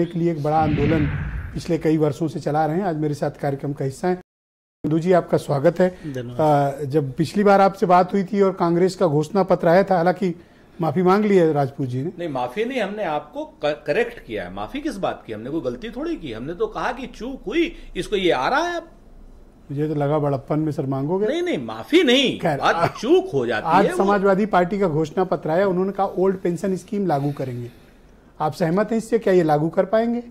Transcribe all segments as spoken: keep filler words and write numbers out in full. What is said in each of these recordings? के लिए एक बड़ा आंदोलन पिछले कई वर्षों से चला रहे हैं। आज मेरे साथ कार्यक्रम का हिस्सा है चंदू जी, आपका स्वागत है। जब पिछली बार आपसे बात हुई थी और कांग्रेस का घोषणा पत्र आया था, हालांकि माफी मांग ली है राजपूत जी ने। नहीं, माफी नहीं, हमने आपको करेक्ट किया है। माफी किस बात की, हमने कोई गलती थोड़ी की, हमने तो कहा कि चूक हुई, इसको ये आ रहा है। अब मुझे तो लगा बड़प्पन में सर मांगोगे। नहीं नहीं, माफी नहीं, बात चूक हो जाती है। आज समाजवादी पार्टी का घोषणा पत्र आया, उन्होंने कहा ओल्ड पेंशन स्कीम लागू करेंगे। आप सहमत हैं इससे? क्या ये लागू कर पाएंगे?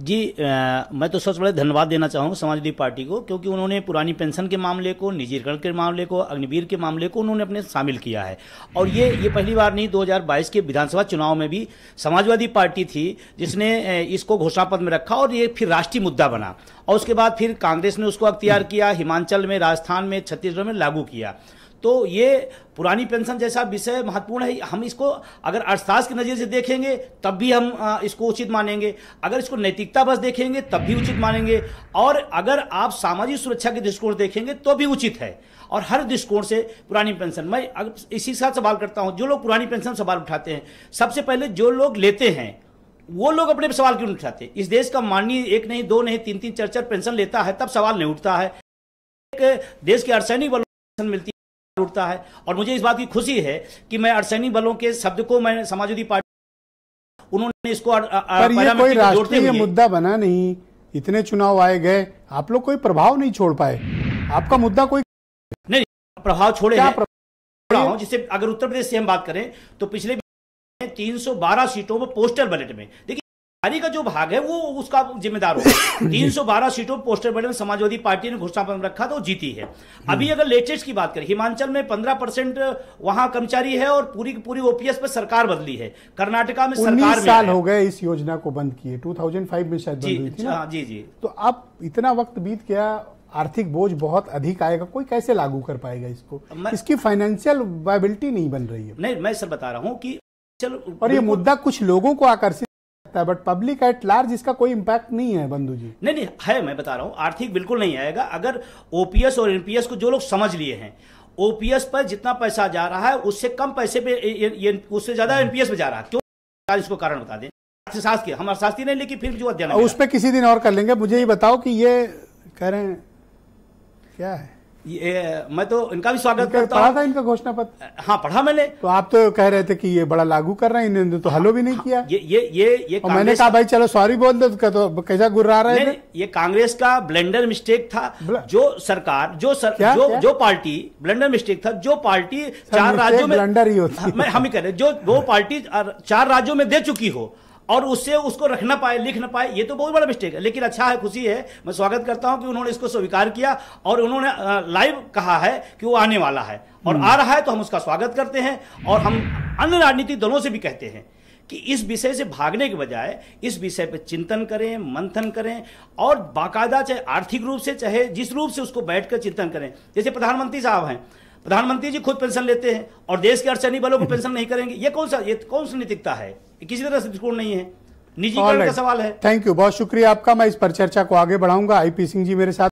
जी आ, मैं तो सबसे बड़े धन्यवाद देना चाहूँगा समाजवादी पार्टी को, क्योंकि उन्होंने पुरानी पेंशन के मामले को, निजीकरण के मामले को, अग्निवीर के मामले को उन्होंने अपने शामिल किया है। और ये ये पहली बार नहीं, दो हज़ार बाईस के विधानसभा चुनाव में भी समाजवादी पार्टी थी जिसने इसको घोषणा पत्र में रखा और ये फिर राष्ट्रीय मुद्दा बना। और उसके बाद फिर कांग्रेस ने उसको अख्तियार किया, हिमाचल में, राजस्थान में, छत्तीसगढ़ में लागू किया। तो ये पुरानी पेंशन जैसा विषय महत्वपूर्ण है। हम इसको अगर अर्थशास्त्र की नज़र से देखेंगे तब भी हम इसको उचित मानेंगे, अगर इसको नैतिकता बस देखेंगे तब भी उचित मानेंगे, और अगर आप सामाजिक सुरक्षा के दृष्टिकोण से देखेंगे तो भी उचित है। और हर दृष्टिकोण से पुरानी पेंशन, मैं इसी के साथ सवाल करता हूँ, जो लोग पुरानी पेंशन सवाल उठाते हैं, सबसे पहले जो लोग लेते हैं वो लोग अपने सवाल क्यों नहीं उठाते? इस देश का माननीय एक नहीं, दो नहीं, तीन तीन चार चार पेंशन लेता है तब सवाल नहीं उठता है। देश के अर्धसैनिक बलों को पेंशन मिलती उठता है और मुझे इस बात की खुशी है कि मैं अर्धसैनिक बलों के शब्द को मैं समाजवादी पार्टी उन्होंने इसको अर, अर, पर ये कोई राष्ट्रीय मुद्दा बना नहीं। इतने चुनाव आए गए, आप लोग कोई प्रभाव नहीं छोड़ पाए। आपका मुद्दा कोई नहीं, प्रभाव छोड़े प्रभाव जिससे अगर उत्तर प्रदेश से हम बात करें तो पिछले तीन सौ बारह सीटों में पोस्टल बैलेट में, देखिए का जो भाग है वो उसका जिम्मेदार होगा। तीन सौ बारह सीटों पोस्टर बैलेट में समाजवादी पार्टी ने घोषणा पत्र रखा था, वो जीती है। अभी अगर लेटेस्ट की बात करें, हिमाचल में पंद्रह परसेंट वहां कर्मचारी है और पूरी पूरी ओपीएस पर सरकार बदली है। कर्नाटका में सरकार साल हो गए इस योजना को बंद किए, दो हज़ार पाँच में शायद बंद हुई थी ना? जी जी। तो अब इतना वक्त बीत गया, आर्थिक बोझ बहुत अधिक आएगा, कोई कैसे लागू कर पाएगा इसको? इसकी फाइनेंशियल वायबिलिटी नहीं बन रही है। नहीं, मैं सर बता रहा हूँ कि और ये मुद्दा कुछ लोगों को आकर्षित, बट पब्लिक एट लार्ज इसका कोई इम्पैक्ट नहीं है। बंधु जी नहीं नहीं है, मैं बता रहा हूं आर्थिक बिल्कुल नहीं आएगा। अगर ओपीएस और एनपीएस को जो लोग समझ लिए हैं, ओपीएस पर जितना पैसा जा रहा है उससे कम पैसे पे ये, ये, उससे ज्यादा एनपीएस पे जा रहा है। क्यों? इसको कारण बता दें, अर्थशास्त्र के, हम अर्थशास्त्री नहीं लेकिन फिर जो अध्ययन उस पर किसी दिन और कर लेंगे। मुझे ये बताओ कि ये करें क्या है ये, मैं तो इनका भी स्वागत करता हूं। पढ़ा था इनका घोषणा पत्र? हाँ, पढ़ा मैंने। तो आप तो कह रहे थे कि ये बड़ा लागू कर रहे हैं, इन्होंने तो हलो भी नहीं किया। ये ये ये, ये मैंने कहा भाई चलो सॉरी बोल दो, तो कैसा गुर्रा रहे हैं। ये कांग्रेस का ब्लेंडर मिस्टेक था। जो सरकार जो सर, क्या? जो क्या? जो पार्टी ब्लेंडर मिस्टेक था। जो पार्टी चार राज्यों में ब्लेंडर ही होती है, हम ही कह रहे, जो वो पार्टी चार राज्यों में दे चुकी हो और उससे उसको रख ना पाए, लिख ना पाए, ये तो बहुत बड़ा मिस्टेक है। लेकिन अच्छा है, खुशी है, मैं स्वागत करता हूं कि उन्होंने इसको स्वीकार किया और उन्होंने लाइव कहा है कि वो आने वाला है और आ रहा है, तो हम उसका स्वागत करते हैं। और हम अन्य राजनीतिक दलों से भी कहते हैं कि इस विषय से भागने के बजाय इस विषय पर चिंतन करें, मंथन करें और बाकायदा, चाहे आर्थिक रूप से, चाहे जिस रूप से, उसको बैठ कर चिंतन करें। जैसे प्रधानमंत्री साहब हैं, प्रधानमंत्री जी खुद पेंशन लेते हैं और देश के अर्धसैनिक बलों को पेंशन नहीं करेंगे। ये कौन सा ये कौन सी नैतिकता है? किसी तरह से दृष्टिकोण नहीं है, निजीकरण का सवाल है। थैंक यू, बहुत शुक्रिया आपका। मैं इस पर चर्चा को आगे बढ़ाऊंगा। आई पी सिंह जी मेरे साथ।